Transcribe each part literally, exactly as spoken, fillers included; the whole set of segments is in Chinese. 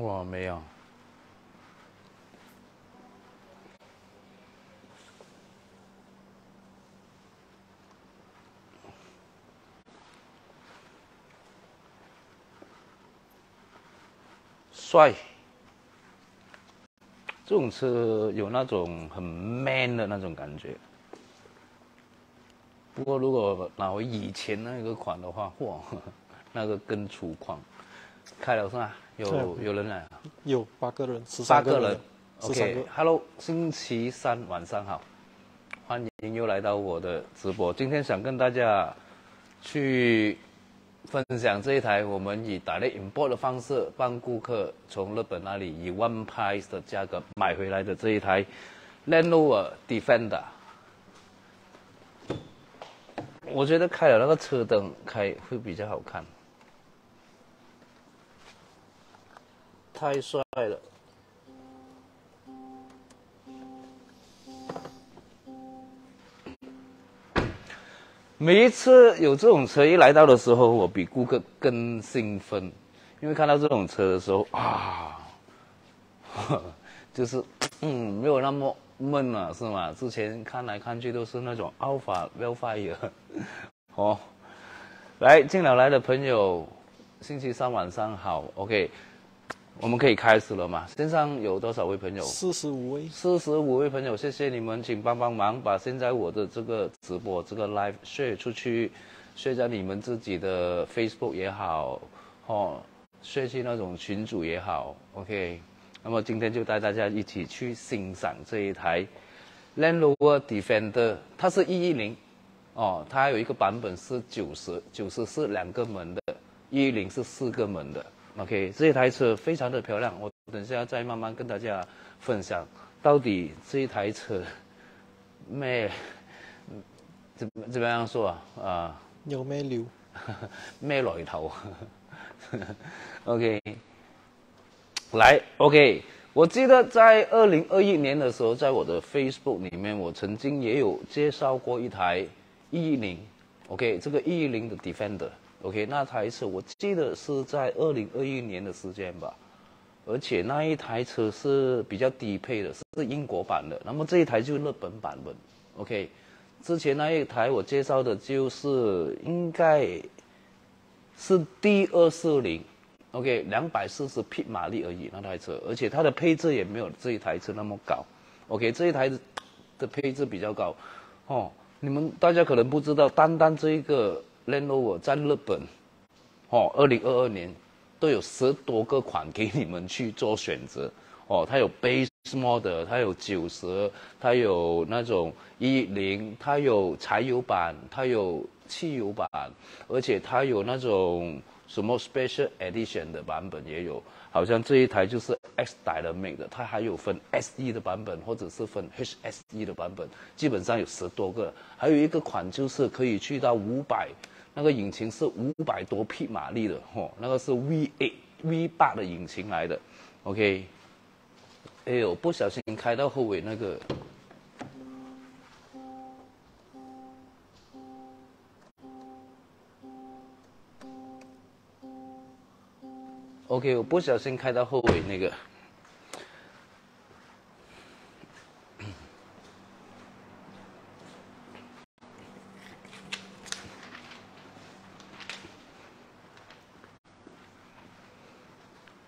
我没有。帅，这种车有那种很 man 的那种感觉。不过如果拿回以前那个款的话，嚯，那个更粗犷。开了是吧？有有人来啊？有八个人，十三个人。OK，Hello，、okay, 星期三晚上好，欢迎又来到我的直播。今天想跟大家去分享这一台我们以打类 import 的方式帮顾客从日本那里以 one price 的价格买回来的这一台 Land Rover Defender。我觉得开了那个车灯开会比较好看。 太帅了！每一次有这种车一来到的时候，我比顾客更兴奋，因为看到这种车的时候啊，就是嗯，没有那么闷了、啊，是吗？之前看来看去都是那种 Alpha、Velfire 哦。来，进来来的朋友，星期三晚上好 ，OK。 我们可以开始了嘛？线上有多少位朋友？四十五位。四十五位朋友，谢谢你们，请帮帮忙，把现在我的这个直播这个 live share 出去 ，share 在你们自己的 Facebook 也好，哦 ，share 去那种群组也好 ，OK。那么今天就带大家一起去欣赏这一台 Land Rover Defender， 它是一一零，哦，它有一个版本是九十， 九十是两个门的， 一一零是四个门的。 OK， 这一台车非常的漂亮，我等一下再慢慢跟大家分享，到底这一台车，咩，怎怎么样说啊？啊、呃，有咩料？咩来头？OK， 来 ，OK， 我记得在二零二一年的时候，在我的 Facebook 里面，我曾经也有介绍过一台一一零 ，OK， 这个一一零的 Defender。 OK， 那台车我记得是在二零二一年的时间吧，而且那一台车是比较低配的，是英国版的。那么这一台就是日本版本。OK， 之前那一台我介绍的就是应该是 D 二四零 OK， 两百四十匹马力而已那台车，而且它的配置也没有这一台车那么高。OK， 这一台的配置比较高。哦，你们大家可能不知道，单单这一个。 Land Rover 在日本，哦， 二零二二年都有十多个款给你们去做选择，哦，它有 Base Model， 它有九十，它有那种一零，它有柴油版，它有汽油版，而且它有那种什么 Special Edition 的版本也有，好像这一台就是 X Dynamic 的，它还有分 S E 的版本或者是分 H S E 的版本，基本上有十多个，还有一个款就是可以去到五百。 那个引擎是五百多匹马力的，吼、哦，那个是 V 八 V 八的引擎来的 ，OK。哎呦，不小心开到后尾那个，，OK， 我不小心开到后尾那个。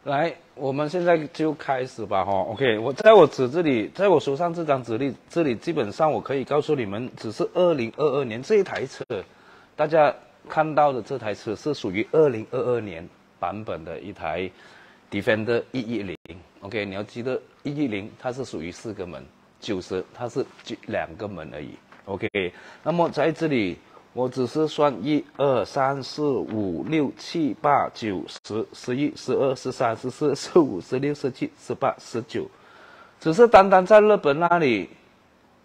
来，我们现在就开始吧，哈、哦。OK， 我在我纸这里，在我手上这张纸里，这里基本上我可以告诉你们，只是二零二二年这一台车，大家看到的这台车是属于二零二二年版本的一台 Defender 一一零。OK， 你要记得一一零它是属于四个门 ，九十它是两个门而已。OK， 那么在这里。 我只是算一 二 三 四 五 六 七 八 九 十 十一 十二 十三 十四 十五 十六 十七 十八 十九，只是单单在日本那里，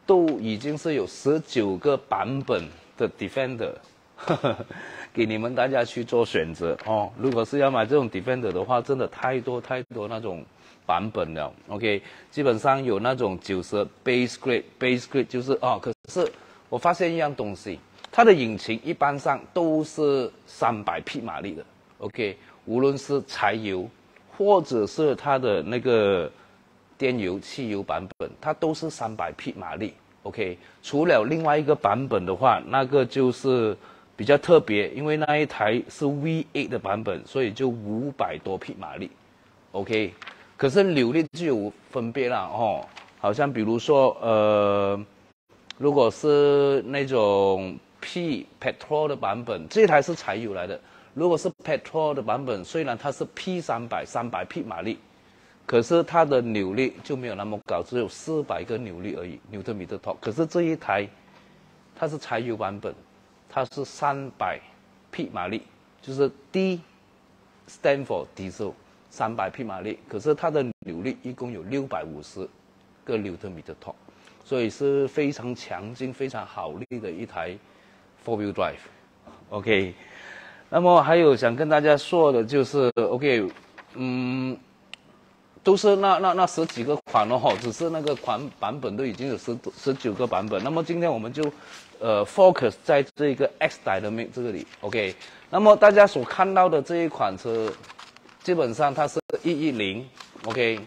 都已经是有十九个版本的 Defender， 呵呵给你们大家去做选择哦。如果是要买这种 Defender 的话，真的太多太多那种版本了。OK， 基本上有那种九十 Base Grade，Base Grade 就是哦，可是我发现一样东西。 它的引擎一般上都是三百匹马力的 ，OK， 无论是柴油或者是它的那个电油、汽油版本，它都是三百匹马力。OK， 除了另外一个版本的话，那个就是比较特别，因为那一台是 V 八 的版本，所以就五百多匹马力。OK， 可是扭力就有分别啦哦，好像比如说呃，如果是那种 P Petrol 的版本，这台是柴油来的。如果是 Petrol 的版本，虽然它是 P 三百 三百匹马力，可是它的扭力就没有那么高，只有四百个扭力而已，牛顿米的 torque。可是这一台它是柴油版本，它是三百匹马力，就是 D stand for Diesel， 三百匹马力。可是它的扭力一共有六百五十个牛顿米的 torque， 所以是非常强劲、非常好力的一台 four wheel drive。OK。那么还有想跟大家说的就是 ，OK， 嗯，都是那那那十几个款哦，只是那个款版本都已经有十十九个版本。那么今天我们就，呃 ，focus 在这个 X Dynamic 这里 ，OK。那么大家所看到的这一款车，基本上它是一一零 ，OK，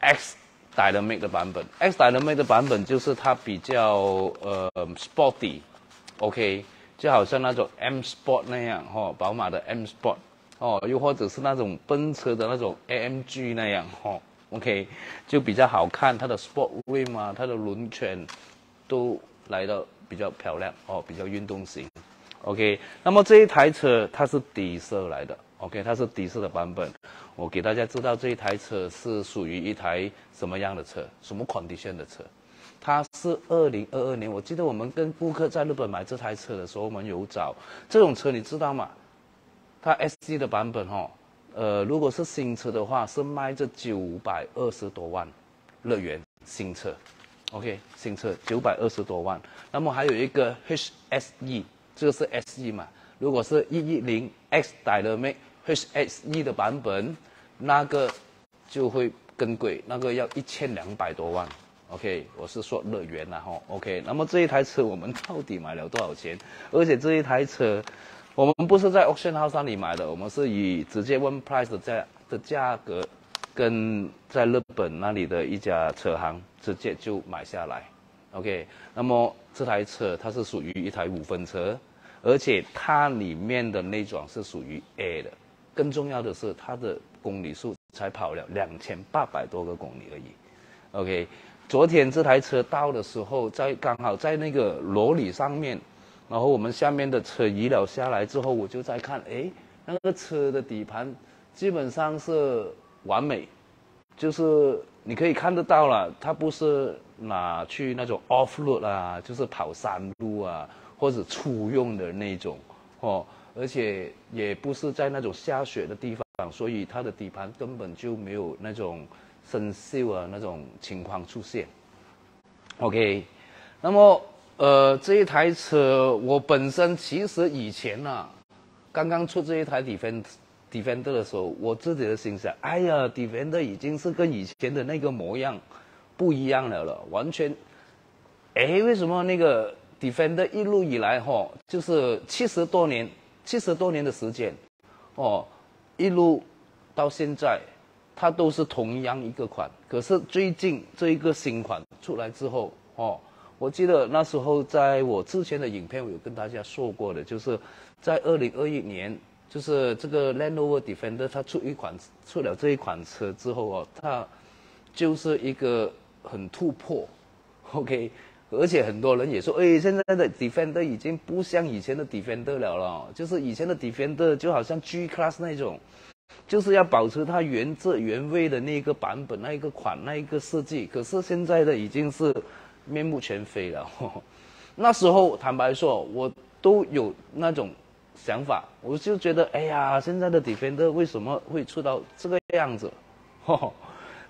X Dynamic 的版本。X Dynamic 的版本就是它比较呃 sporty，OK。就好像那种 M Sport 那样，哦，宝马的 M Sport， 哦，又或者是那种奔驰的那种 A M G 那样，哦 ，OK， 就比较好看，它的 Sport Rim 啊，它的轮圈都来得比较漂亮，哦，比较运动型 ，OK。那么这一台车它是底色来的 ，OK， 它是底色的版本。我给大家知道这一台车是属于一台什么样的车，什么 condition 的车。它是二零二二年，我记得我们跟顾客在日本买这台车的时候，我们有找这种车，你知道吗？它 S E 的版本哦，呃，如果是新车的话，是卖这九百二十多万日元新车 ，OK， 新车九百二十多万。那么还有一个 H S E， 这个是 S E 嘛？如果是一一零 X Dynamic H S E 的版本，那个就会更贵，那个要一千两百多万。OK， 我是说乐园啦吼。OK， 那么这一台车我们到底买了多少钱？而且这一台车，我们不是在 Auction House 那里买的，我们是以直接 One Price 的价的价格，跟在日本那里的一家车行直接就买下来。OK， 那么这台车它是属于一台五分车，而且它里面的内装是属于 A 的，更重要的是它的公里数才跑了两千八百多个公里而已。OK。昨天这台车到的时候，在刚好在那个罗里上面，然后我们下面的车移了下来之后，我就在看，哎，那个车的底盘基本上是完美，就是你可以看得到了，它不是拿去那种 off road 啊，就是跑山路啊或者出用的那种哦，而且也不是在那种下雪的地方，所以它的底盘根本就没有那种生锈啊那种情况出现 ，OK， 那么呃这一台车我本身其实以前啊，刚刚出这一台 Defender Defender 的时候，我自己的心想，哎呀 Defender 已经是跟以前的那个模样不一样了了，完全，哎为什么那个 Defender 一路以来吼、哦、就是七十多年七十多年的时间，哦一路到现在。它都是同样一个款，可是最近这一个新款出来之后，哦，我记得那时候在我之前的影片我有跟大家说过的，就是在二零二一年，就是这个 Land Rover Defender 它出一款出了这一款车之后哦，它就是一个很突破 ，OK， 而且很多人也说，哎，现在的 Defender 已经不像以前的 Defender 了了，就是以前的 Defender 就好像 G Class 那种。就是要保持它原汁原味的那个版本、那一个款、那一个设计。可是现在的已经是面目全非了。那时候坦白说，我都有那种想法，我就觉得，哎呀，现在的 Defender 为什么会出到这个样子？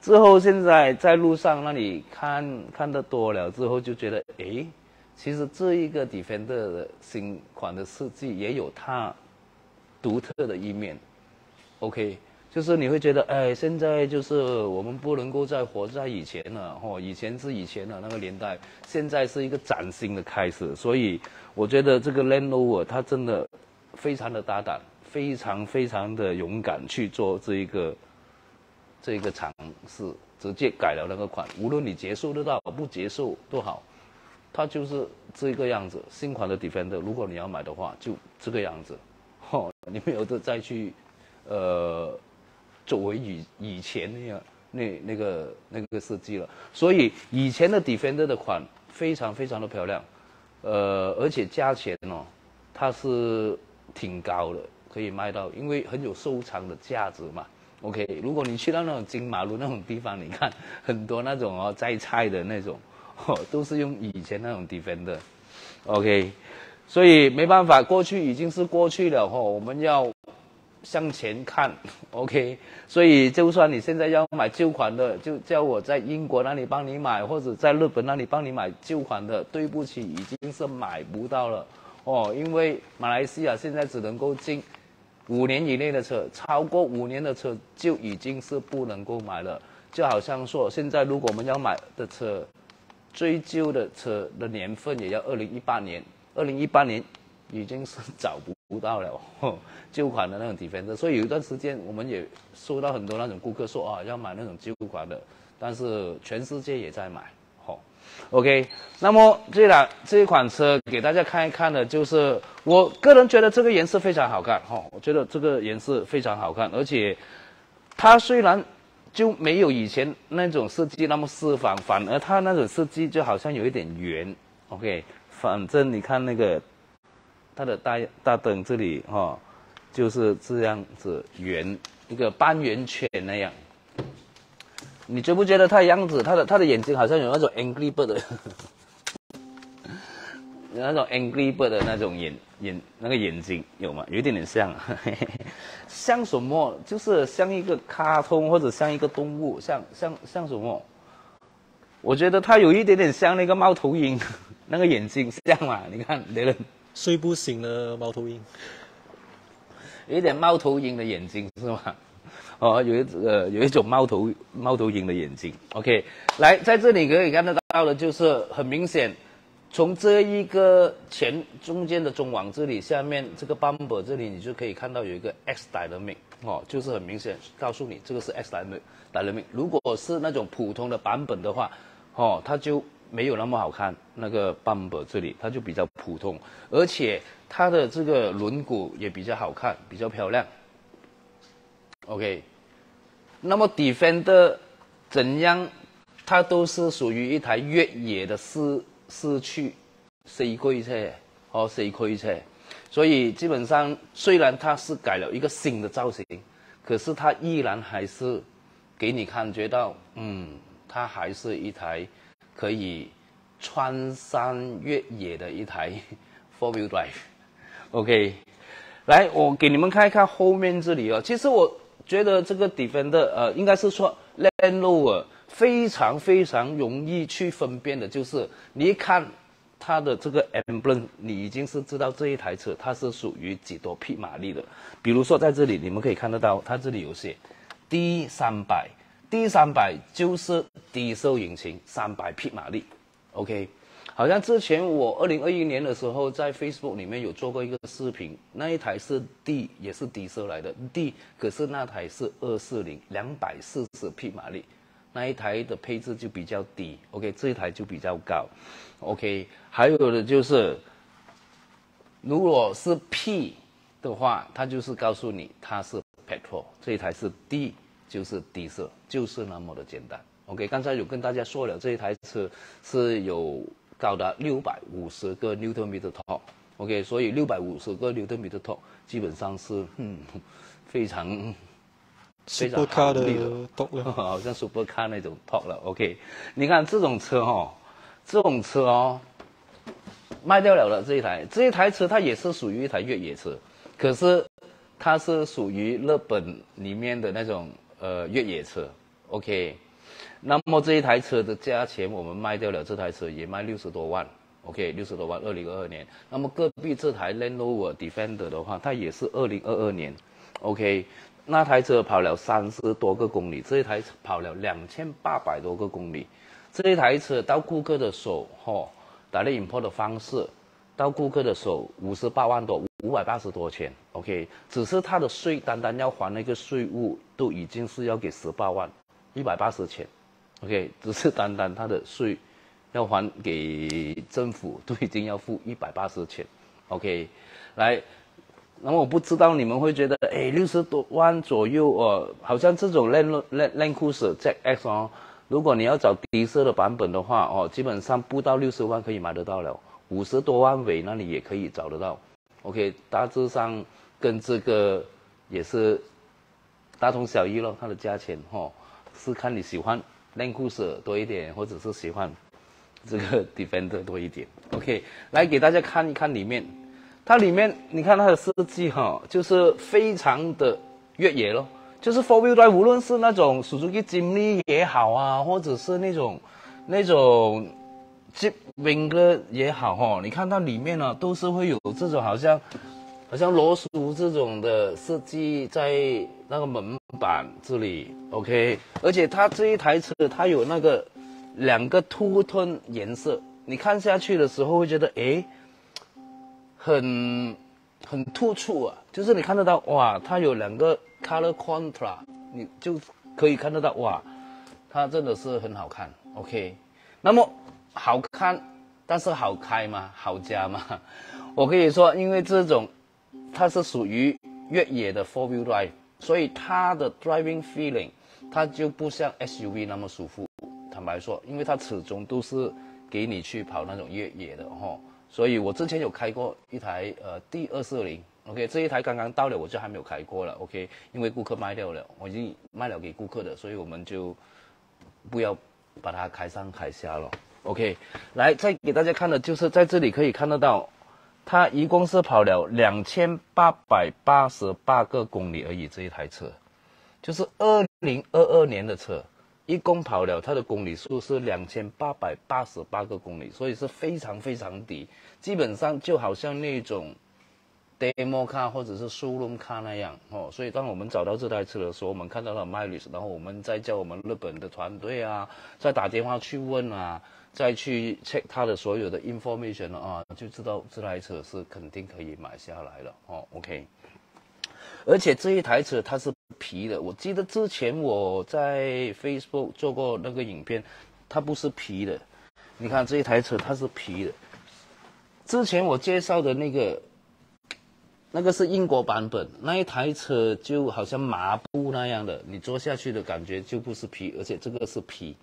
之后现在在路上那里看看得多了之后，就觉得，哎，其实这一个 Defender 的新款的设计也有它独特的一面。OK， 就是你会觉得，哎，现在就是我们不能够再活在以前了，哦，以前是以前的那个年代，现在是一个崭新的开始。所以我觉得这个 Land Rover 它真的非常的大胆，非常非常的勇敢去做这一个这个尝试，直接改了那个款，无论你接受得到不接受都好，它就是这个样子。新款的 Defender， 如果你要买的话，就这个样子，哦，你没有的再去，呃，走回以以前那样那那个那个设计了。所以以前的 Defender 的款非常非常的漂亮，呃，而且价钱哦，它是挺高的，可以卖到，因为很有收藏的价值嘛。OK， 如果你去到那种金马路那种地方，你看很多那种哦摘菜的那种，哦，都是用以前那种 Defender。OK， 所以没办法，过去已经是过去了哦，我们要向前看。OK， 所以就算你现在要买旧款的，就叫我在英国那里帮你买，或者在日本那里帮你买旧款的，对不起，已经是买不到了哦，因为马来西亚现在只能够进五年以内的车，超过五年的车就已经是不能够买了。就好像说，现在如果我们要买的车，最旧的车的年份也要二零一八年，二零一八年已经是找不到了旧款的那种 Defender。所以有一段时间，我们也收到很多那种顾客说啊，要买那种旧款的，但是全世界也在买。OK， 那么这辆这一款车给大家看一看的，就是我个人觉得这个颜色非常好看哈、哦，我觉得这个颜色非常好看，而且它虽然就没有以前那种设计那么四方，反而它那种设计就好像有一点圆。OK， 反正你看那个它的大大灯这里哈、哦，就是这样子圆一个半圆圈那样。你觉不觉得他的样子，他的他的眼睛好像有那种 angry bird 的，有那种 angry bird 的那种眼眼那个眼睛有吗？有一点点像，像什么？就是像一个卡通或者像一个动物，像像像什么？我觉得他有一点点像那个猫头鹰，那个眼睛像嘛？你看，别人睡不醒的猫头鹰，有一点猫头鹰的眼睛是吗？哦，有一呃有一种猫头猫头鹰的眼睛 ，OK， 来在这里可以看得到的，就是很明显，从这一个前中间的中网这里下面这个 bumper 这里，你就可以看到有一个 X Dynamic 哦，就是很明显告诉你这个是 X Dynamic。如果是那种普通的版本的话，哦，它就没有那么好看，那个 bumper 这里它就比较普通，而且它的这个轮毂也比较好看，比较漂亮。OK， 那么 Defender 怎样，它都是属于一台越野的市市区四驱车和四驱车，所以基本上虽然它是改了一个新的造型，可是它依然还是给你感觉到，嗯，它还是一台可以穿山越野的一台 four wheel drive。OK， 来，我给你们看一看后面这里哦，其实我觉得这个 Defender， 呃，应该是说 Land Rover 非常非常容易去分辨的，就是你一看它的这个 emblem， 你已经是知道这一台车它是属于几多匹马力的。比如说在这里，你们可以看得到，它这里有写 D 三百，D 三百 就是 Diesel 引擎三百匹马力 ，OK。好像之前我二零二一年的时候在 Facebook 里面有做过一个视频，那一台是 D， 也是 Diesel 来的 D， 可是那台是二四零，两百四十匹马力，那一台的配置就比较低。OK， 这一台就比较高。OK， 还有的就是，如果是 P 的话，它就是告诉你它是 Petrol， 这一台是 D， 就是 Diesel， 就是那么的简单。OK， 刚才有跟大家说了，这一台车是有高达六百五十个 牛顿米 的 torque， OK， 所以六百五十个 牛顿米 的 torque 基本上是嗯非常非常好的 torque 了，好像 supercar 那种 torque 了 ，OK。你看这种车哦，这种车哦，卖掉了了这一台，这一台车它也是属于一台越野车，可是它是属于日本里面的那种呃越野车 ，OK。那么这一台车的价钱，我们卖掉了这台车也卖六十多万 ，OK， 六十多万，二零二二年。那么隔壁这台 Land Rover Defender 的话，它也是二零二二年 ，OK， 那台车跑了三十多个公里，这一台跑了两千八百多个公里，这一台车到顾客的手，哈、哦，打了 import 的方式，到顾客的手五十八万多，五百八十多千 ，OK， 只是它的税单单要还那个税务都已经是要给十八万一百八十千 ，OK， 只是单单它的税要还给政府都已经要付一百八十千 ，OK， 来。 那么我不知道你们会觉得，哎，六十多万左右哦，好像这种 Land Land Cruiser X 哦，如果你要找低色的版本的话哦，基本上不到六十万可以买得到了，五十多万尾那里也可以找得到。OK， 大致上跟这个也是大同小异咯，它的价钱哦，是看你喜欢 Land Cruiser 多一点，或者是喜欢这个 Defender 多一点。OK， 来给大家看一看里面。 它里面你看它的设计哈、哦，就是非常的越野咯，就是 four wheel drive， 无论是那种 Suzuki Jimny 也好啊，或者是那种那种 Jeep Wrangler 也好哈、哦，你看它里面呢、啊、都是会有这种好像好像螺丝这种的设计在那个门板这里 ，OK， 而且它这一台车它有那个两个凸吞颜色，你看下去的时候会觉得诶。 很很突出啊，就是你看得到哇，它有两个 color contra， 你就可以看得到哇，它真的是很好看。OK， 那么好看，但是好开吗？好加吗？我可以说，因为这种它是属于越野的 four wheel drive， 所以它的 driving feeling 它就不像 S U V 那么舒服。坦白说，因为它始终都是给你去跑那种越野的哈。 所以我之前有开过一台呃 D 二四零 ，OK， 这一台刚刚到了，我就还没有开过了 ，OK， 因为顾客卖掉了，我已经卖了给顾客的，所以我们就不要把它开上开下了 ，OK。来，再给大家看的就是在这里可以看得到，它一共是跑了 两千八百八十八 个公里而已，这一台车就是二零二二年的车。 一共跑了，它的公里数是 两千八百八十八 个公里，所以是非常非常低，基本上就好像那种 demo car 或者是 showroom car 那样哦。所以当我们找到这台车的时候，我们看到了卖率，然后我们再叫我们日本的团队啊，再打电话去问啊，再去 check 它的所有的 information 了啊，就知道这台车是肯定可以买下来了哦。OK， 而且这一台车它是。 皮的，我记得之前我在 Facebook 做过那个影片，它不是皮的。你看这一台车它是皮的。之前我介绍的那个，那个是英国版本，那一台车就好像麻布那样的，你坐下去的感觉就不是皮，而且这个是皮。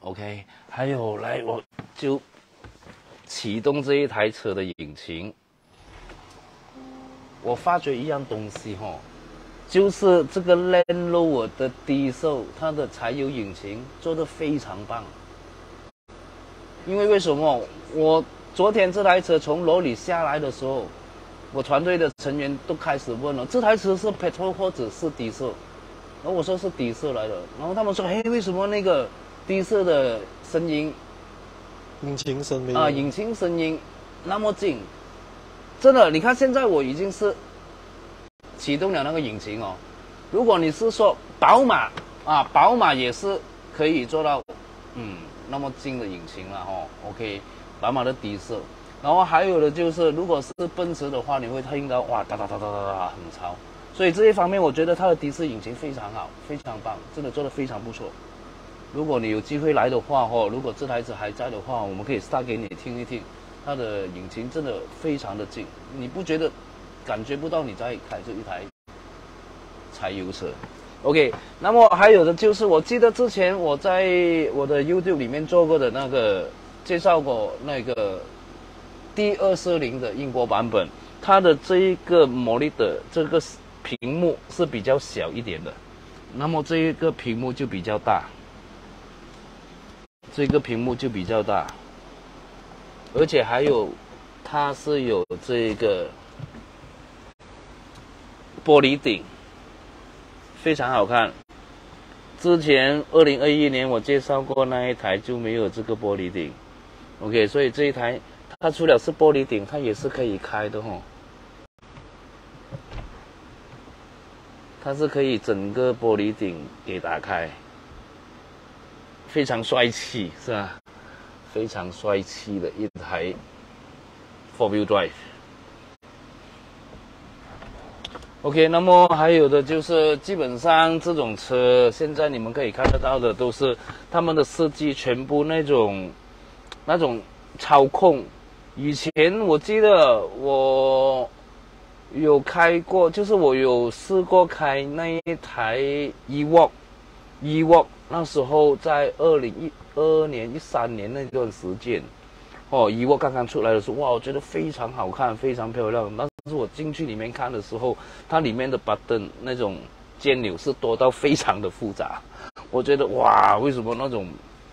OK， 还有来我就启动这一台车的引擎，我发觉一样东西哈。 就是这个 Land Rover 的 Diesel， 它的柴油引擎做得非常棒。因为为什么？我昨天这台车从楼里下来的时候，我团队的成员都开始问了，这台车是 Petrol 或者是 Diesel？ 然后我说是 Diesel 来的，然后他们说，哎，为什么那个 Diesel 的声音，引擎声音啊，引擎声音那么近？真的，你看现在我已经是。 启动了那个引擎哦，如果你是说宝马啊，宝马也是可以做到，嗯，那么近的引擎了哦。OK， 宝马的底色，然后还有的就是，如果是奔驰的话，你会听到哇哒哒哒哒哒哒，很吵。所以这一方面，我觉得它的底色引擎非常好，非常棒，真的做得非常不错。如果你有机会来的话哦，如果这台车还在的话，我们可以start给你听一听，它的引擎真的非常的近，你不觉得？ 感觉不到你在开这一台柴油车 ，OK。那么还有的就是，我记得之前我在我的 YouTube 里面做过的那个介绍过那个 D 二四零 的英国版本，它的这一个魔力的这个屏幕是比较小一点的，那么这一个屏幕就比较大，这个屏幕就比较大，而且还有它是有这个。 玻璃顶非常好看。之前二零二一年我介绍过那一台就没有这个玻璃顶 ，OK， 所以这一台它除了是玻璃顶，它也是可以开的哦。它是可以整个玻璃顶给打开，非常帅气是吧？非常帅气的一台 four wheel drive。OK， 那么还有的就是基本上这种车现在你们可以看得到的都是他们的设计全部那种那种操控。以前我记得我有开过，就是我有试过开那一台 E-Walk E-Walk 那时候在二零一二年一三年那段时间哦 E-Walk 刚刚出来的时候，哇，我觉得非常好看，非常漂亮。那但是我进去里面看的时候，它里面的 button 那种键钮是多到非常的复杂。我觉得哇，为什么那种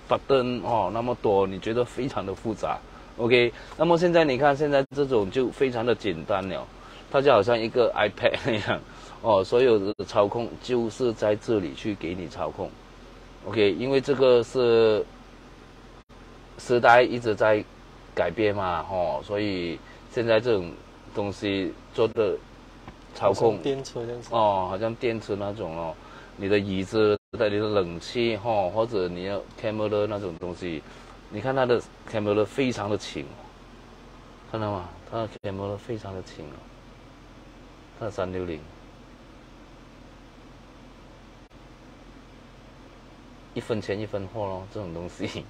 button 哦那么多？你觉得非常的复杂 ？OK， 那么现在你看，现在这种就非常的简单了，它就好像一个 iPad 那样哦，所有的操控就是在这里去给你操控。OK， 因为这个是时代一直在改变嘛，哦，所以现在这种东西做的操控，电池这样子哦，好像电池那种哦，你的椅子、带你的冷气哈、哦，或者你要 camera 那种东西，你看它的 camera 非常的轻，看到吗？它的 camera 非常的轻哦，它的三六零，一分钱一分货咯，这种东西。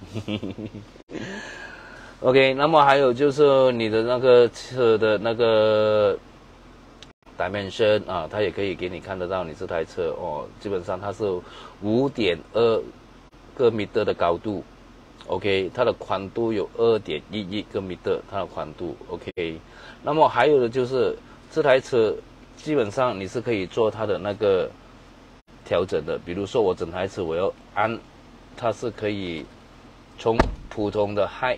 OK， 那么还有就是你的那个车的那个 dimension 啊，它也可以给你看得到你这台车哦。基本上它是 五点二个米的高度 ，OK， 它的宽度有 二点一一个米，它的宽度 OK。那么还有的就是这台车基本上你是可以做它的那个调整的，比如说我整台车我要按，它是可以从普通的 high。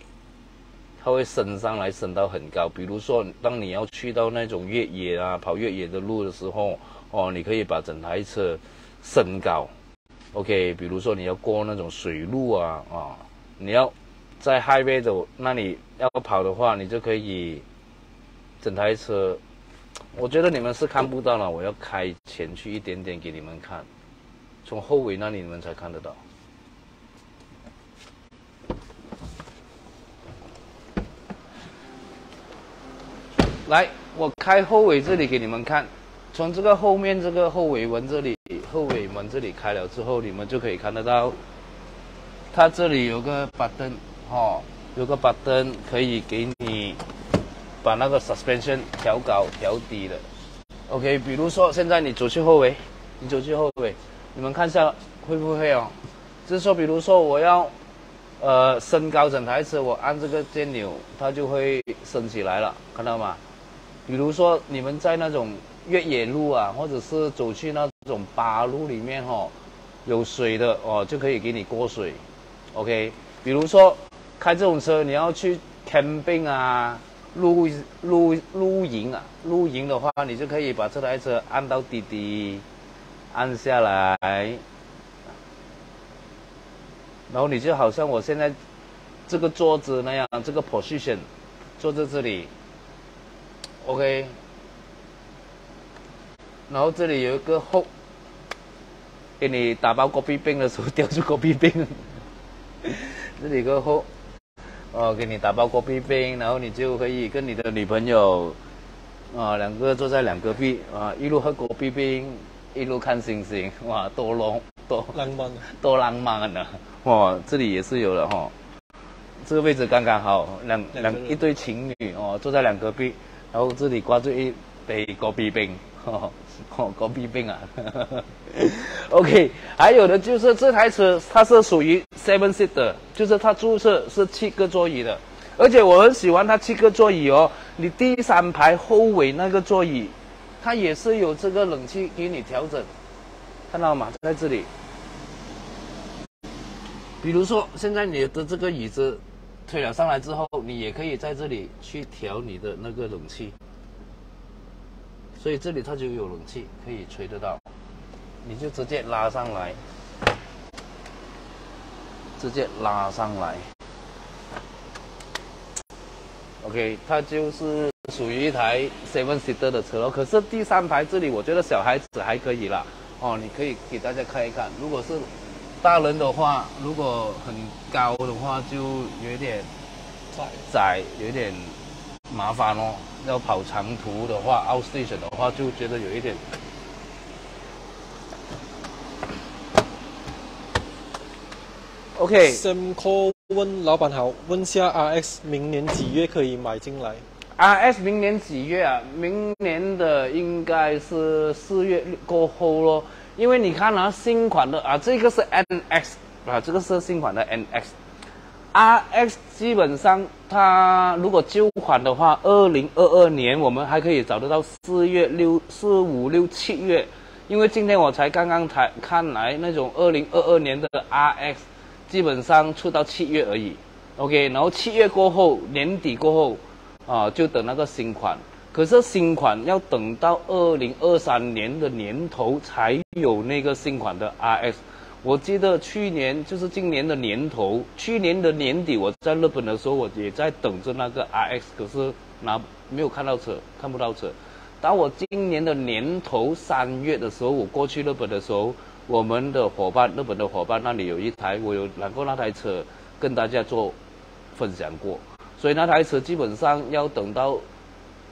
它会升上来，升到很高。比如说，当你要去到那种越野啊、跑越野的路的时候，哦，你可以把整台车升高。OK， 比如说你要过那种水路啊，啊、哦，你要在 highway 的那里要跑的话，你就可以整台车。我觉得你们是看不到了，我要开前去一点点给你们看，从后尾那里你们才看得到。来，我开后尾这里给你们看，从这个后面这个后尾门这里，后尾门这里开了之后，你们就可以看得到，它这里有个 button 哦，有个 button 可以给你把那个 suspension 调高调低的。OK， 比如说现在你走去后尾，你走去后尾，你们看一下会不会哦？就是说，比如说我要呃升高整台车，我按这个键钮，它就会升起来了，看到吗？比如说你们在那种越野路啊，或者是走去那种巴路里面哦，有水的哦，就可以给你过水 ，OK。比如说开这种车，你要去 camping 啊、露露露营啊、露营的话，你就可以把这台车按到滴滴，按下来，然后你就好像我现在这个桌子那样，这个 position 坐在这里。OK， 然后这里有一个 hook， 给你打包果皮冰的时候掉出果皮冰，这里有个 hook， 哦，给你打包果皮冰，然后你就可以跟你的女朋友，啊，两个坐在两隔壁，啊，一路喝果皮冰，一路看星星，哇，多浪多浪漫，多浪漫啊！哇，这里也是有了哈、哦，这个位置刚刚好，两两一对情侣哦，坐在两隔壁。然后这里挂住一杯果啤冰，哦，果啤冰啊呵呵 ，OK。还有的就是这台车它是属于 seven seat 的，就是它注册是七个座椅的，而且我很喜欢它七个座椅哦。你第三排后尾那个座椅，它也是有这个冷气给你调整，看到吗？在这里，比如说现在你的这个椅子。推了上来之后，你也可以在这里去调你的那个冷气，所以这里它就有冷气可以吹得到，你就直接拉上来，直接拉上来。OK， 它就是属于一台 seven seater 的车咯。可是第三排这里，我觉得小孩子还可以啦。哦，你可以给大家看一看，如果是。大人的话，如果很高的话，就有点窄，有点麻烦哦。要跑长途的话 ，outstation 的话，就觉得有一点。 OK， Sam Call 温老板好，问下 R X 明年几月可以买进来 ？R X 明年几月啊？明年的应该是四月过后咯，因为你看啊，新款的啊，这个是 N X 啊，这个是新款的 N X，R X 基本上它如果旧款的话， 二零二二年我们还可以找得到四月六、四五六七月，因为今天我才刚刚才看来那种二零二二年的 R X。 基本上出到七月而已 ，OK， 然后七月过后，年底过后，啊，就等那个新款。可是新款要等到二零二三年的年头才有那个新款的 R X。我记得去年就是今年的年头，去年的年底我在日本的时候，我也在等着那个 R X， 可是拿没有看到车，看不到车。当我今年的年头三月的时候，我过去日本的时候。 我们的伙伴，日本的伙伴那里有一台，我有拿过那台车，跟大家做分享过。所以那台车基本上要等到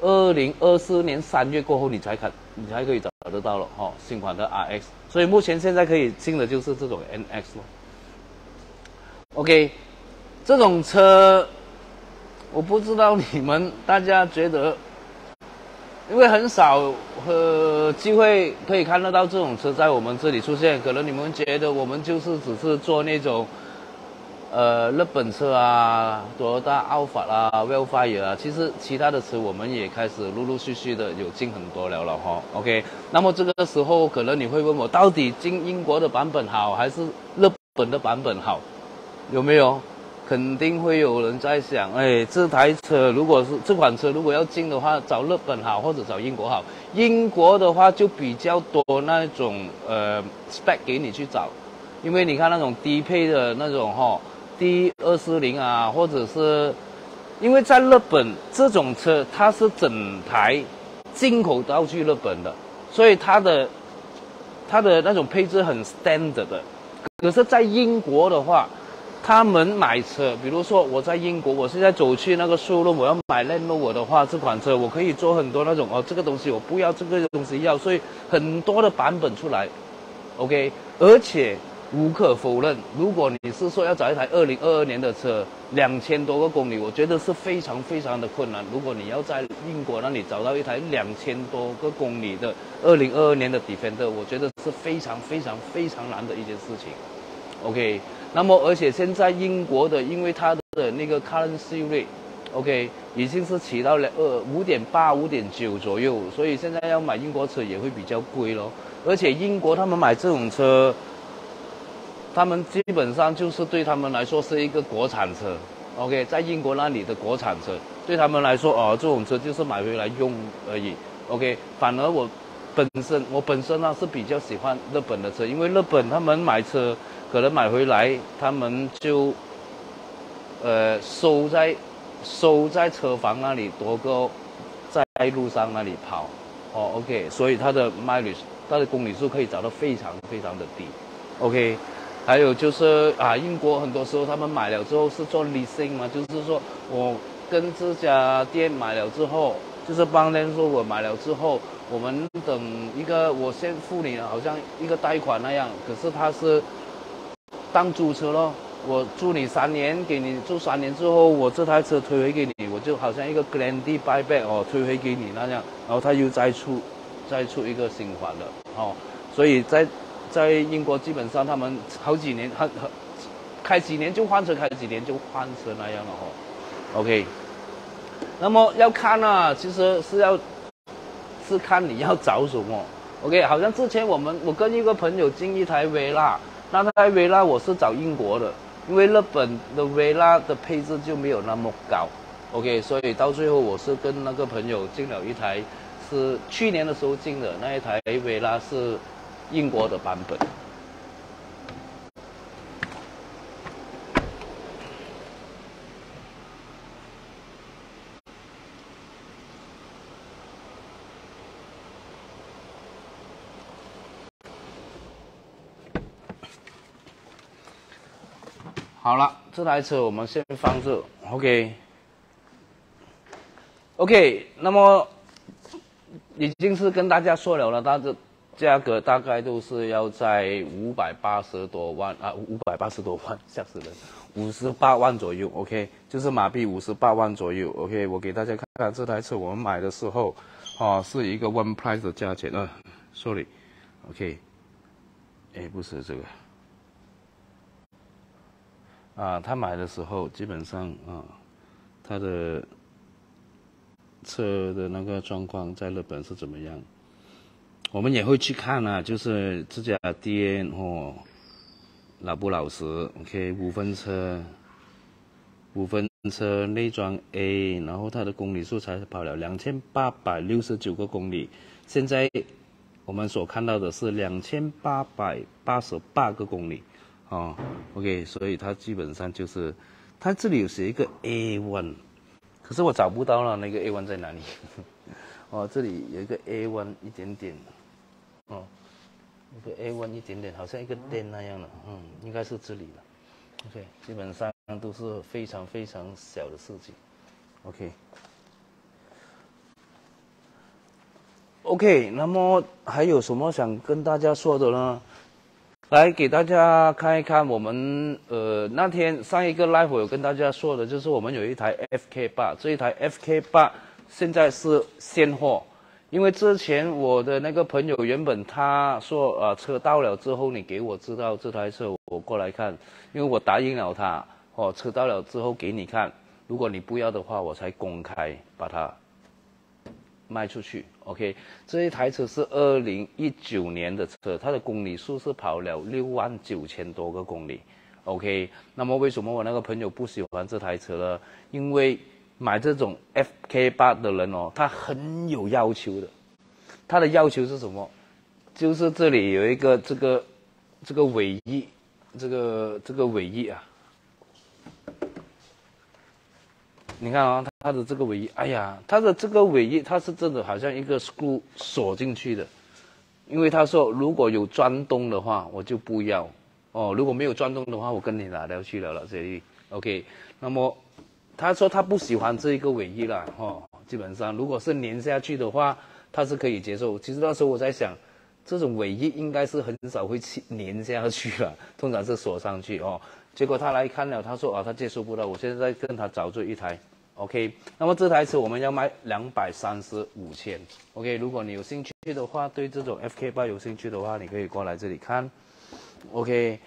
二零二四年三月过后，你才看，你才可以找得到了哈、哦，新款的 R X。所以目前现在可以进的就是这种 N X 咯。OK， 这种车，我不知道你们大家觉得，因为很少。 呃，机会可以看得到这种车在我们这里出现，可能你们觉得我们就是只是做那种，呃，日本车啊，多大奥法啊 ，Wildfire 啊，其实其他的车我们也开始陆陆续续的有进很多了了哈。OK， 那么这个时候可能你会问我，到底进英国的版本好还是日本的版本好？有没有？肯定会有人在想，哎，这台车如果是这款车如果要进的话，找日本好或者找英国好。 英国的话就比较多那种呃 spec 给你去找，因为你看那种低配的那种哈、哦、D 二四零啊，或者是，因为在日本这种车它是整台进口到去日本的，所以它的它的那种配置很 standard 的。可是，在英国的话，他们买车，比如说我在英国，我现在走去那个show room，我要。 买 Land Rover 的话，这款车我可以做很多那种哦，这个东西我不要，这个东西要，所以很多的版本出来 ，OK。而且无可否认，如果你是说要找一台二零二二年的车， 两千多个公里，我觉得是非常非常的困难。如果你要在英国那里找到一台 两千多个公里的二零二二年的 Defender， 我觉得是非常非常非常难的一件事情 ，OK。那么而且现在英国的，因为它的那个 currency rate。 OK， 已经是起到了呃 五点八、五点九 左右，所以现在要买英国车也会比较贵咯。而且英国他们买这种车，他们基本上就是对他们来说是一个国产车。OK， 在英国那里的国产车对他们来说哦，这种车就是买回来用而已。OK， 反而我本身我本身呢、啊、是比较喜欢日本的车，因为日本他们买车可能买回来他们就呃收在。 收在车房那里多过在路上那里跑，哦 ，OK， 所以它的 mileage， 它的公里数可以找到非常非常的低 ，OK， 还有就是啊，英国很多时候他们买了之后是做 leasing 嘛，就是说我跟这家店买了之后，就是帮人说我买了之后，我们等一个我先付你好像一个贷款那样，可是它是当租车咯。 我租你三年，给你住三年之后，我这台车退回给你，我就好像一个 guarantee buyback 哦，退回给你那样，然后他又再出，再出一个新款的哦，所以在在英国基本上他们好几年，他开几年就换车，开几年就换车那样了哦。OK， 那么要看啊，其实是要是看你要找什么。OK， 好像之前我们我跟一个朋友进一台维拉，那台维拉我是找英国的。 因为日本的维拉的配置就没有那么高 ，OK， 所以到最后我是跟那个朋友进了一台，是去年的时候进的那一台维拉是英国的版本。好了，这台车我们先放这 ，OK。OK， 那么已经是跟大家说了了，它的价格大概都是要在五百八十多万啊，五百八十多万，吓死人，五十八万左右。OK， 就是马币五十八万左右。OK， 我给大家看看这台车我们买的时候，啊，是一个 one price 的价钱啊 ，sorry， OK， 哎，不是这个，啊，他买的时候基本上啊，他的。 车的那个状况在日本是怎么样？我们也会去看啊，就是自家店哦，老不老实 ？OK， 五分车，五分车内装 A， 然后它的公里数才跑了两千八百六十九个公里，现在我们所看到的是两千八百八十八个公里，哦 ，OK， 所以它基本上就是，它这里有写一个 A 一。 可是我找不到了，那个 A 一 在哪里？哦，这里有一个 A 一 一点点，哦，一个 A 一 一点点，好像一个点那样的，嗯，应该是这里了。OK， 基本上都是非常非常小的事情。OK，OK， 那么还有什么想跟大家说的呢？ 来给大家看一看，我们呃那天上一个 live 我有跟大家说的，就是我们有一台 F K 八，这一台 F K 八现在是现货，因为之前我的那个朋友原本他说啊、呃、车到了之后你给我知道这台车我过来看，因为我答应了他哦，车到了之后给你看，如果你不要的话我才公开把它卖出去。 OK， 这一台车是二零一九年的车，它的公里数是跑了六万九千多个公里。OK， 那么为什么我那个朋友不喜欢这台车呢？因为买这种 F K 八的人哦，他很有要求的。他的要求是什么？就是这里有一个这个这个尾翼，这个这个尾翼啊，你看啊、哦。 它的这个尾翼，哎呀，它的这个尾翼，它是真的好像一个 screw 锁进去的，因为他说如果有钻洞的话，我就不要哦；如果没有钻洞的话，我跟你拿掉去了了这里。OK， 那么他说他不喜欢这一个尾翼啦，哦，基本上如果是粘下去的话，他是可以接受。其实那时候我在想，这种尾翼应该是很少会去粘下去了，通常是锁上去哦。结果他来看了，他说啊，他接受不到。我现在跟他找出一台。 OK， 那么这台车我们要卖两百三十五千。OK， 如果你有兴趣的话，对这种 F K 八有兴趣的话，你可以过来这里看。OK，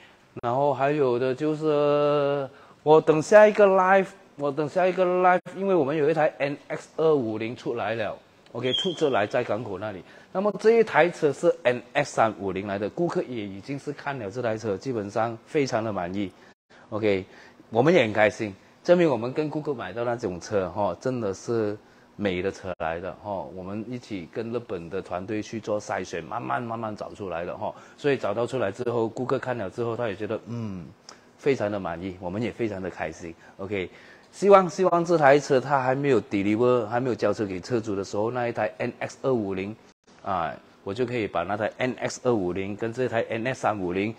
然后还有的就是我等下一个 live， 我等下一个 live， 因为我们有一台 N X 二五零出来了。OK， 出车来在港口那里。那么这一台车是 N X 三五零来的，顾客也已经是看了这台车，基本上非常的满意。OK， 我们也很开心。 证明我们跟顾客买到那种车，哈、哦，真的是美的车来的，哈、哦。我们一起跟日本的团队去做筛选，慢慢慢慢找出来了，哈、哦。所以找到出来之后，顾客看了之后，他也觉得嗯，非常的满意，我们也非常的开心。OK， 希望希望这台车它还没有 deliver， 还没有交车给车主的时候，那一台 N X 二五零， 啊，我就可以把那台 N X 二五零 跟这台 N X 三五零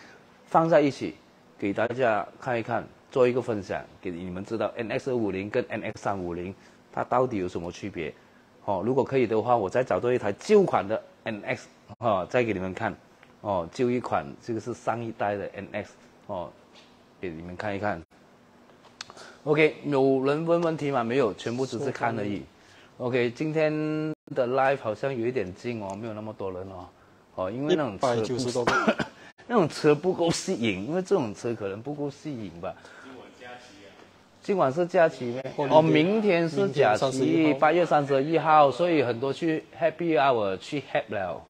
放在一起，给大家看一看。 做一个分享，给你们知道 N X 二五零跟 N X 三五零它到底有什么区别？哦，如果可以的话，我再找到一台旧款的 N X， 哦，再给你们看，哦，旧一款这个是上一代的 N X， 哦，给你们看一看。OK， 有人问问题吗？没有，全部只是看而已。OK， 今天的 live 好像有一点近哦，没有那么多人哦，哦，因为那种车不，那种车不够吸引，因为这种车可能不够吸引吧。 今晚是假期咩？哦，明天是假期，八月三十一号，所以很多去 Happy Hour 去 Happy 了。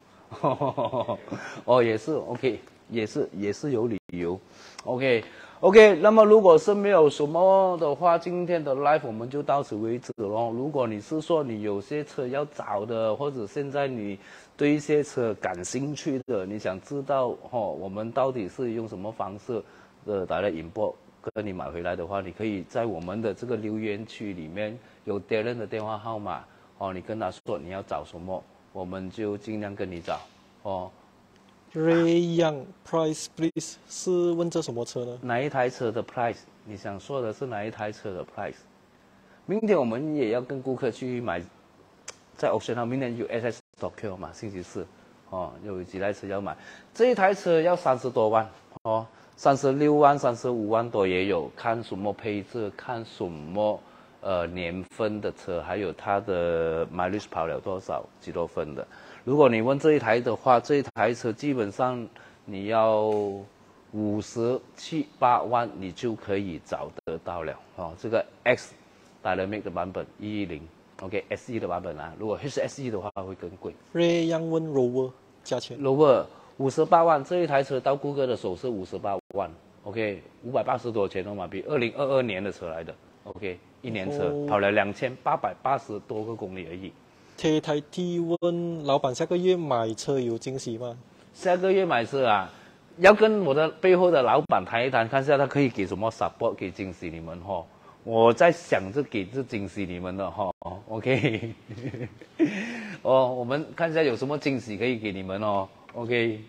哦，也是 OK， 也是也是有理由。OK OK， 那么如果是没有什么的话，今天的 live 我们就到此为止咯。如果你是说你有些车要找的，或者现在你对一些车感兴趣的，你想知道哦，我们到底是用什么方式呃来引爆？ 跟你买回来的话，你可以在我们的这个留言区里面有别人的电话号码哦，你跟他说你要找什么，我们就尽量跟你找哦。Ray Yang price please 是问这什么车呢？哪一台车的 price？ 你想说的是哪一台车的 price？ 明天我们也要跟顾客去买在 Auction House 明年有 S S Tokyo 嘛，星期四，哦，有几台车要买，这一台车要三十多万，哦，三十六万、三十五万多也有，看什么配置，看什么呃年份的车，还有它的 mileage 跑了多少几多分的。如果你问这一台的话，这一台车基本上你要五十七八万你就可以找得到了，哦，这个 X Dynamic 的版本一一零。OK S E 的版本啊，如果 H S E 的话会更贵。Land Rover 价钱 ，Rover 五十八万，这一台车到谷歌的手是五十八万 ，OK 五百八十多钱的马币，二零二二年的车来的 ，OK 一年车、哦、跑了两千八百八十多个公里而已。这台 D 一 老板下个月买车有惊喜吗？下个月买车啊，要跟我的背后的老板谈一谈，看一下他可以给什么 support 给惊喜你们哦。我在想着给这惊喜你们的哈、哦、，OK， 哦，我们看一下有什么惊喜可以给你们哦 ，OK。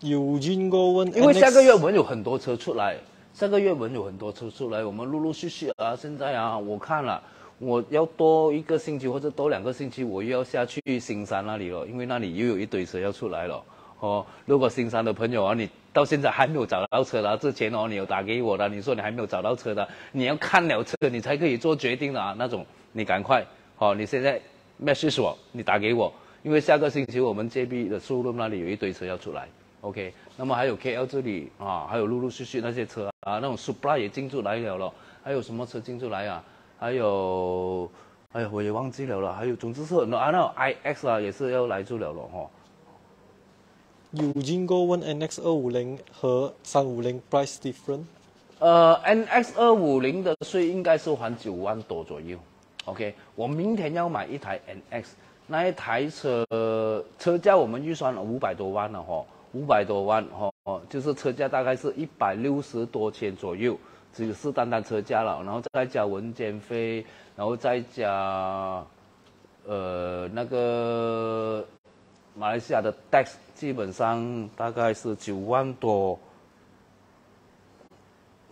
有军哥问，因为下个月我们有很多车出来，下个月我们有很多车出来，我们陆陆续续啊，现在啊，我看了，我要多一个星期或者多两个星期，我又要下去新山那里了，因为那里又有一堆车要出来了。哦，如果新山的朋友啊，你到现在还没有找到车的，之前哦，你有打给我的，你说你还没有找到车的，你要看了车你才可以做决定的啊，那种你赶快，哦，你现在 message 我，你打给我，因为下个星期我们 J B 的 showroom 那里有一堆车要出来 ，OK， 那么还有 K L 这里啊，还有陆陆续续那些车啊，那种 Supra 也进驻来了咯，还有什么车进驻来啊？还有，哎呀，我也忘记了了，还有总之是很多啊，那种 I X 啊也是要来住了咯，哦。有经过问 N X 二五零 和三五零 price different？ 呃 ，N X 二五零 的税应该是还九万多左右。OK， 我明天要买一台 N X， 那一台车车价我们预算了五百多万了哈，五百多万哈，就是车价大概是一百六十多千左右，只是单单车价了，然后再加文件费，然后再加呃那个。马来西亚的 tax 基本上大概是九万多，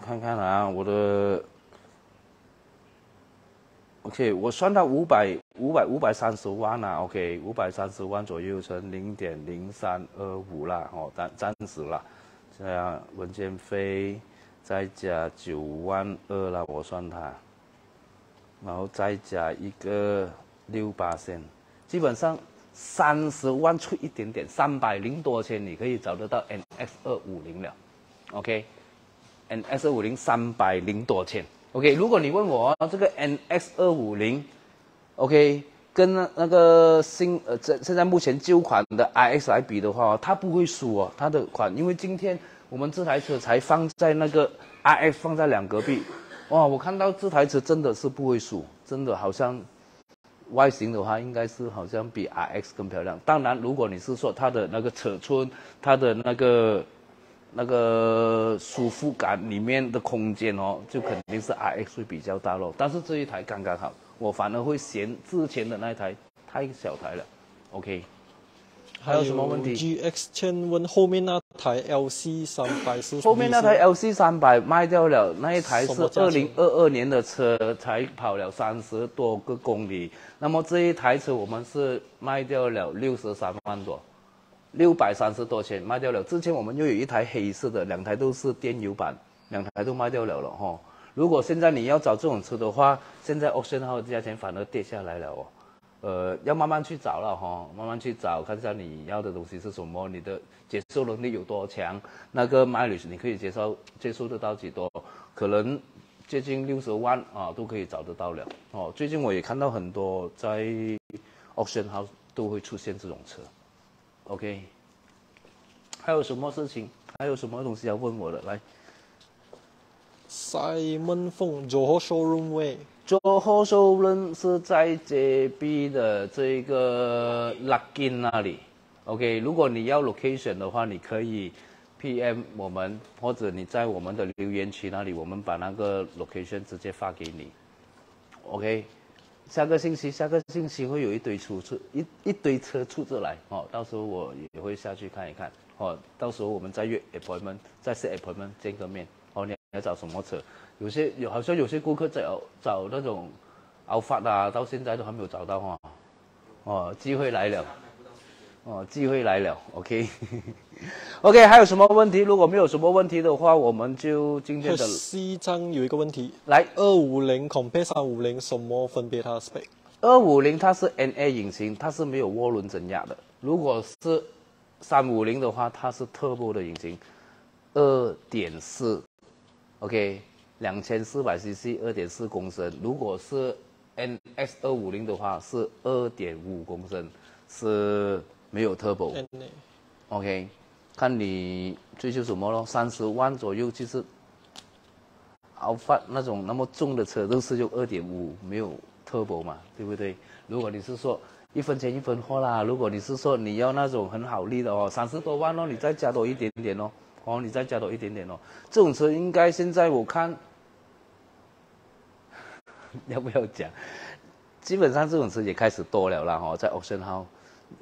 看看啊，我的 ，OK， 我算到五百五百五百三十万啦、啊、，OK， 五百三十万左右乘零点零三二五啦，哦，暂暂时啦，这样文件费再加九万二啦，我算它，然后再加一个六八千，基本上。三十万出一点点，三百零多千，你可以找得到 N X 二五零 了 ，OK，N X 二五零 三百零多千 ，OK。如果你问我这个 N X 二五零 OK 跟那个新呃现现在目前旧款的 R X 来比的话，它不会输哦，它的款，因为今天我们这台车才放在那个 R X 放在两隔壁，哇，我看到这台车真的是不会输，真的好像。外形的话，应该是好像比 R X 更漂亮。当然，如果你是说它的那个尺寸、它的那个那个舒服感里面的空间哦，就肯定是 R X 会比较大咯。但是这一台刚刚好，我反而会嫌之前的那一台太小台了。OK， 还有什么问题 ？G X 千问后面那台 L C 三百是？后面那台 L C 三百卖掉了，那一台是二零二二年的车，才跑了三十多个公里。那么这一台车我们是卖掉了六十三万多，六百三十多千卖掉了。之前我们又有一台黑色的，两台都是电油版，两台都卖掉了了哈。如果现在你要找这种车的话，现在 Auction House 价钱反而跌下来了哦。呃，要慢慢去找了哈，慢慢去找，看一下你要的东西是什么，你的接受能力有多强，那个 mileage 你可以接受接受得到几多，可能接近六十万啊都可以找得到了哦。最近我也看到很多在 auction house 都会出现这种车 ，OK。还有什么事情？还有什么东西要问我的？来。Simon Fong Johor Showroom Way。Johor Showroom 是在 J B 的这个 Lakin 那里 ，OK。如果你要 location 的话，你可以 P M 我们，或者你在我们的留言区那里，我们把那个 location 直接发给你 ，OK。下个星期，下个星期会有一堆出出一一堆车出出来哦，到时候我也会下去看一看哦，到时候我们再约 appointment， 再 set appointment 见个面哦。你要找什么车？有些有好像有些顾客在找那种 Alphard 啊，到现在都还没有找到哈、哦，哦，机会来了，哦，机会来了 ，OK，OK，、OK 还有什么问题？如果没有什么问题的话，我们就今天的西藏有一个问题，来二五零 compare 三五零什么分别它的 spec？ 二五零它是 N A 引擎，它是没有涡轮增压的。如果是三五零的话，它是 turbo 的引擎 ，二点四 ，OK， 两千四百 C C， 二点四 公升。如果是 N X 二五零的话是 二点五 公升，是没有 turbo。OK， 看你追求什么咯， 三十万左右其实 Alphard 那种那么重的车都是用 二点五 没有 turbo 嘛，对不对？如果你是说一分钱一分货啦，如果你是说你要那种很好力的哦， 三十多万咯，你再加多一点点咯，哦，你再加多一点点咯，这种车应该现在我看。要不要讲？基本上这种车也开始多了啦，哈，在 Auction House，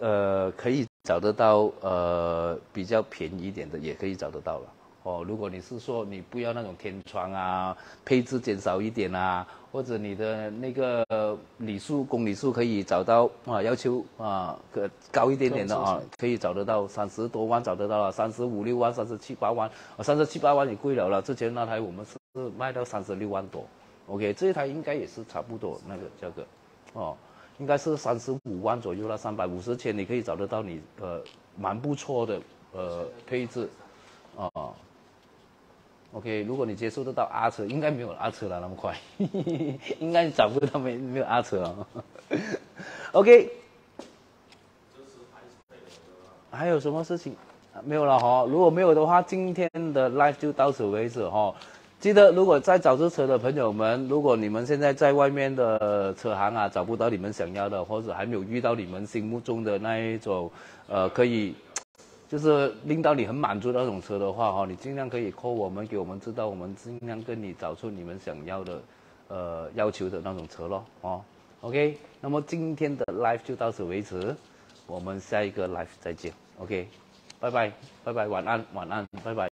呃，可以找得到，呃，比较便宜一点的也可以找得到了。哦，如果你是说你不要那种天窗啊，配置减少一点啊，或者你的那个里数公里数可以找到啊，要求啊可高一点点的啊，可以找得到三十多万找得到了，三十五六万、三十七八万，三十七八万也贵了啦。之前那台我们是卖到三十六万多。OK， 这一台应该也是差不多那个价格，哦，应该是三十五万左右啦，三百五十千你可以找得到你呃蛮不错的呃配置，哦 ，OK， 如果你接受得到阿车，应该没有阿车了那么快，应该找不到没没有阿车了 ，OK， 还有什么事情？没有了哈，如果没有的话，今天的 live 就到此为止哈。记得，如果在找这车的朋友们，如果你们现在在外面的车行啊找不到你们想要的，或者还没有遇到你们心目中的那一种，呃，可以就是令到你很满足的那种车的话，哈，你尽量可以 call 我们，给我们知道，我们尽量跟你找出你们想要的，呃，要求的那种车咯，哦 ，OK， 那么今天的 live 就到此为止，我们下一个 live 再见 ，OK， 拜拜，拜拜，晚安，晚安，拜拜。